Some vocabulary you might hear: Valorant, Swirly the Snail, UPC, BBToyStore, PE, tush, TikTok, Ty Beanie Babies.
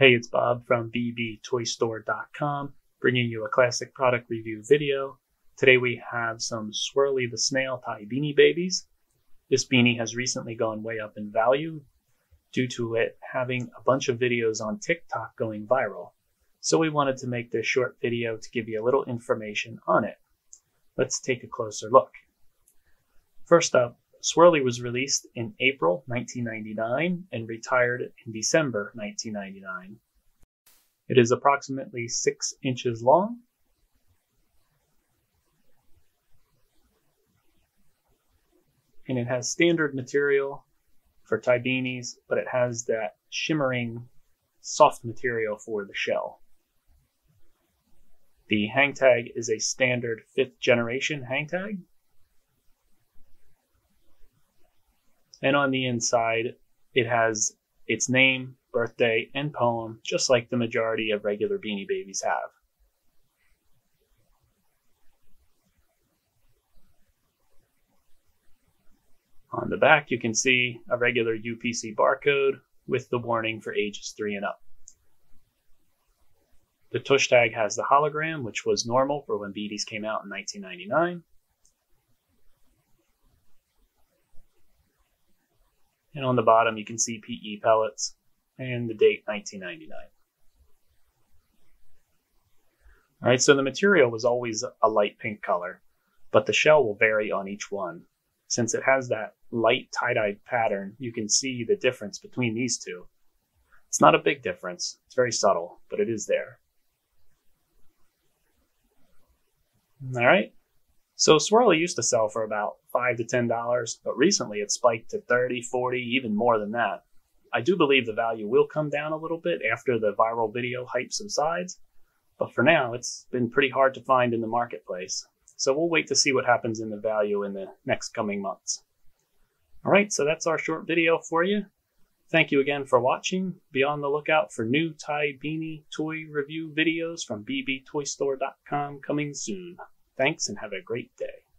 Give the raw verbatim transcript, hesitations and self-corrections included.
Hey, it's Bob from B B Toy Store dot com, bringing you a classic product review video. Today we have some Swirly the Snail Ty Beanie Babies. This beanie has recently gone way up in value due to it having a bunch of videos on TikTok going viral. So we wanted to make this short video to give you a little information on it. Let's take a closer look. First up, Swirly was released in April nineteen ninety-nine and retired in December nineteen ninety-nine. It is approximately six inches long and it has standard material for Ty Beanies, but it has that shimmering soft material for the shell. The hang tag is a standard fifth generation hang tag. And on the inside, it has its name, birthday, and poem, just like the majority of regular Beanie Babies have. On the back, you can see a regular U P C barcode with the warning for ages three and up. The tush tag has the hologram, which was normal for when Beanies came out in nineteen ninety-nine. And on the bottom, you can see P E pellets and the date nineteen ninety-nine. All right, so the material was always a light pink color, but the shell will vary on each one. Since it has that light tie-dye pattern, you can see the difference between these two. It's not a big difference. It's very subtle, but it is there. All right. So Swirly used to sell for about five to ten dollars, but recently it spiked to thirty, forty, even more than that. I do believe the value will come down a little bit after the viral video hype subsides, but for now it's been pretty hard to find in the marketplace. So we'll wait to see what happens in the value in the next coming months. All right, so that's our short video for you. Thank you again for watching. Be on the lookout for new Ty Beanie toy review videos from B B Toy Store dot com coming soon. Thanks and have a great day.